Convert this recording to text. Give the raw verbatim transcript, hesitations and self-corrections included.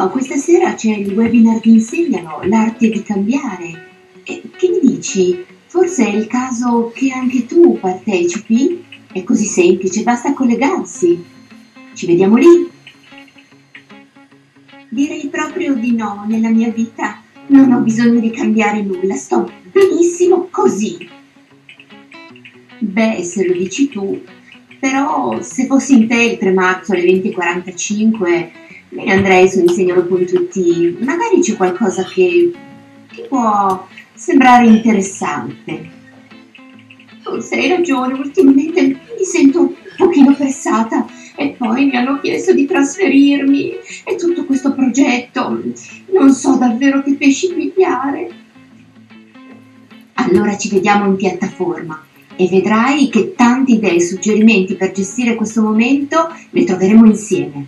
Ciao, questa sera c'è il webinar di Insegnalo, l'arte di cambiare. E che mi dici? Forse è il caso che anche tu partecipi? È così semplice, basta collegarsi. Ci vediamo lì. Direi proprio di no, nella mia vita non ho bisogno di cambiare nulla, sto benissimo così. Beh, se lo dici tu, però se fossi in te il tre marzo alle venti e quarantacinque me ne andrei su Insegnalo punto it, magari c'è qualcosa che ti può sembrare interessante. Forse hai ragione, ultimamente mi sento un pochino pressata e poi mi hanno chiesto di trasferirmi e tutto questo progetto, non so davvero che pesci pigliare. Allora ci vediamo in piattaforma e vedrai che tante idee e suggerimenti per gestire questo momento le troveremo insieme.